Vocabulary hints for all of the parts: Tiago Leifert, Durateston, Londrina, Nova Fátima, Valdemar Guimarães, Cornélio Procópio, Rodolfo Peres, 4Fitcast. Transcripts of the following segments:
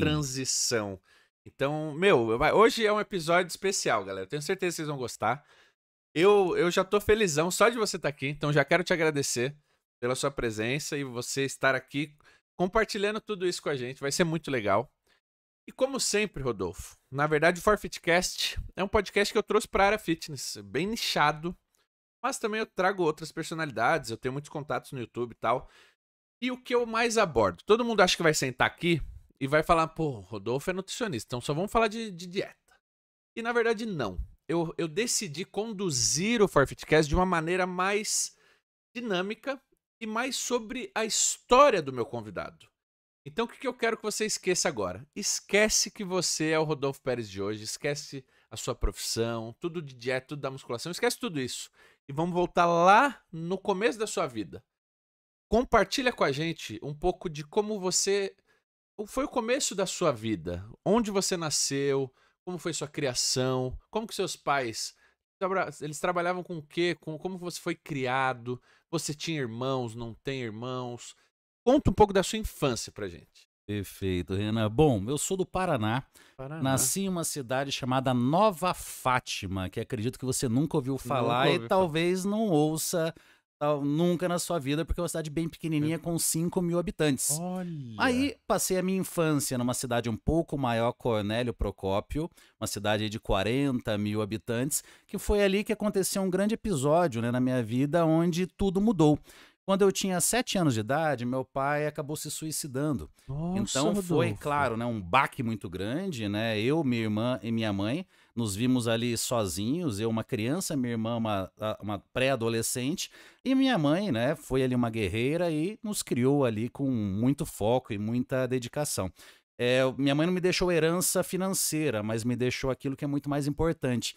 transição. Então, meu, hoje é um episódio especial, galera. Tenho certeza que vocês vão gostar. Eu já tô felizão só de você estar aqui, então já quero te agradecer pela sua presença e você estar aqui compartilhando tudo isso com a gente. Vai ser muito legal. E como sempre, Rodolfo, na verdade o 4Fitcast é um podcast que eu trouxe para a área fitness, bem nichado, mas também eu trago outras personalidades, eu tenho muitos contatos no YouTube e tal. E o que eu mais abordo? Todo mundo acha que vai sentar aqui e vai falar, pô, Rodolfo é nutricionista, então só vamos falar de dieta. E na verdade não. Eu decidi conduzir o 4Fitcast de uma maneira mais dinâmica e mais sobre a história do meu convidado. Então, o que eu quero que você esqueça agora? Esquece que você é o Rodolfo Peres de hoje, esquece a sua profissão, tudo de dieta, tudo da musculação, esquece tudo isso. E vamos voltar lá no começo da sua vida. Compartilha com a gente um pouco de como você... Foi o começo da sua vida, onde você nasceu, como foi sua criação, como que seus pais... Eles trabalhavam com o quê? Como você foi criado? Você tinha irmãos, não tem irmãos... Conta um pouco da sua infância pra gente. Perfeito, Renan. Bom, eu sou do Paraná. Nasci em uma cidade chamada Nova Fátima, que acredito que você nunca ouviu falar e talvez não ouça nunca na sua vida, porque é uma cidade bem pequenininha com 5 mil habitantes. Olha. Aí passei a minha infância numa cidade um pouco maior, Cornélio Procópio, uma cidade de 40 mil habitantes, que foi ali que aconteceu um grande episódio, né, na minha vida, onde tudo mudou. Quando eu tinha 7 anos de idade, meu pai acabou se suicidando. Nossa, então foi, Rodolfo, claro, né, um baque muito grande, né? Eu, minha irmã e minha mãe nos vimos ali sozinhos. Eu, uma criança, minha irmã, uma pré-adolescente. E minha mãe, né, foi ali uma guerreira e nos criou ali com muito foco e muita dedicação. Minha mãe não me deixou herança financeira, mas me deixou aquilo que é muito mais importante.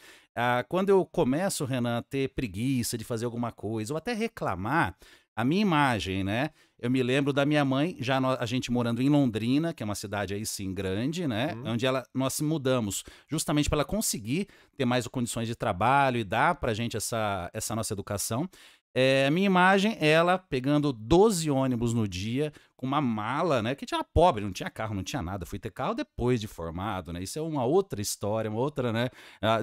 Quando eu começo, Renan, a ter preguiça de fazer alguma coisa ou até reclamar, a minha imagem, né? Eu me lembro da minha mãe, já a gente morando em Londrina, que é uma cidade aí sim grande, né? Onde nós se mudamos justamente para ela conseguir ter mais condições de trabalho e dar pra gente essa nossa educação. A minha imagem, ela pegando 12 ônibus no dia, com uma mala, né? Que tinha pobre, não tinha carro, não tinha nada. Fui ter carro depois de formado, né? Isso é uma outra história, uma outra, né?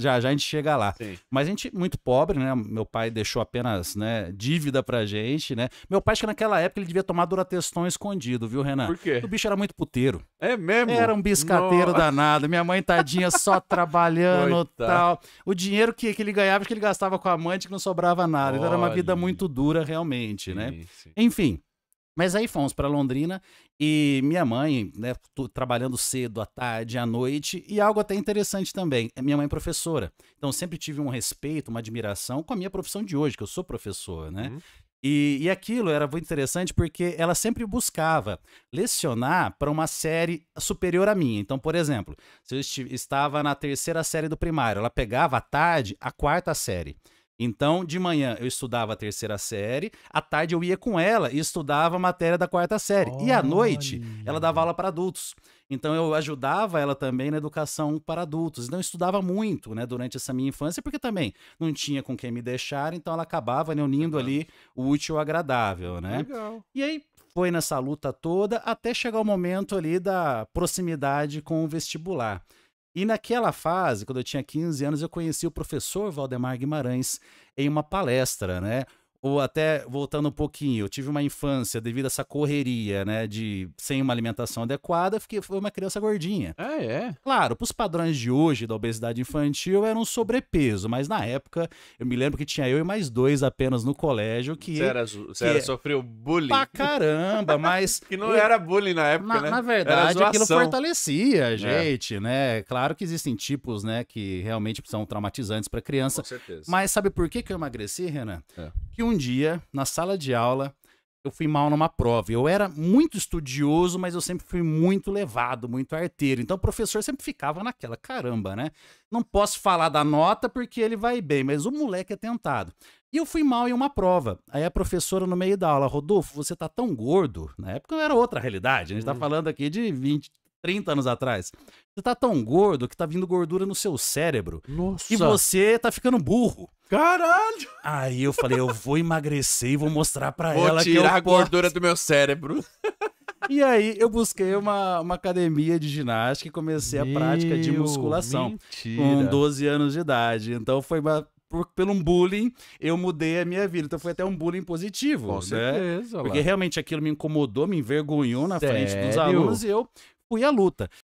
Já a gente chega lá. Sim. Mas a gente, muito pobre, né? Meu pai deixou apenas, né, dívida pra gente, né? Meu pai, acho que naquela época ele devia tomar Durateston escondido, viu, Renan? Por quê? O bicho era muito puteiro. É mesmo? Era um biscateiro danado. Minha mãe, tadinha, só trabalhando e tal. O dinheiro que ele ganhava, acho que ele gastava com a amante, que não sobrava nada. Então, era uma vida muito dura realmente, sim, né? Sim. Enfim, mas aí fomos para Londrina e minha mãe, né, trabalhando cedo, à tarde, à noite, e algo até interessante também, minha mãe é professora, então sempre tive um respeito, uma admiração com a minha profissão de hoje, que eu sou professor, né? E aquilo era muito interessante porque ela sempre buscava lecionar para uma série superior à minha. Então, por exemplo, se eu estava na terceira série do primário, ela pegava à tarde a quarta série. Então, de manhã eu estudava a terceira série, à tarde eu ia com ela e estudava a matéria da quarta série. Olha. E à noite ela dava aula para adultos. Então eu ajudava ela também na educação para adultos. Então eu estudava muito, né, durante essa minha infância, porque também não tinha com quem me deixar, então ela acabava unindo ali o útil ao agradável, né? Legal. E aí foi nessa luta toda até chegar o momento ali da proximidade com o vestibular. E naquela fase, quando eu tinha 15 anos, eu conheci o professor Valdemar Guimarães em uma palestra, né? Ou até, voltando um pouquinho, eu tive uma infância devido a essa correria, né? Sem uma alimentação adequada, foi uma criança gordinha. Ah, é? Claro, para os padrões de hoje da obesidade infantil, era um sobrepeso. Mas na época, eu me lembro que tinha eu e mais 2 apenas no colégio que... Você sofreu bullying? Pra caramba, mas... que não era bullying na época, né? Na verdade, aquilo fortalecia a gente, né? Claro que existem tipos, né, que realmente são traumatizantes para criança. Com certeza. Mas sabe por que eu emagreci, Renan? Que um dia, na sala de aula, eu fui mal numa prova. Eu era muito estudioso, mas eu sempre fui muito levado, muito arteiro. Então o professor sempre ficava naquela, caramba, né? Não posso falar da nota porque ele vai bem, mas o moleque é tentado. E eu fui mal em uma prova. Aí a professora, no meio da aula, Rodolfo, você tá tão gordo. Na época era outra realidade, a gente tá falando aqui de 20... 30 anos atrás. Você tá tão gordo que tá vindo gordura no seu cérebro. Nossa. E você tá ficando burro. Caralho! Aí eu falei, eu vou emagrecer e vou mostrar pra ela que eu vou tirar a gordura do meu cérebro. E aí eu busquei uma academia de ginástica e comecei a prática de musculação. Mentira. Com 12 anos de idade. Então foi uma... Pelo bullying, eu mudei a minha vida. Então foi até um bullying positivo. Com certeza. Né? Porque realmente aquilo me incomodou, me envergonhou na frente dos alunos e eu fui à luta.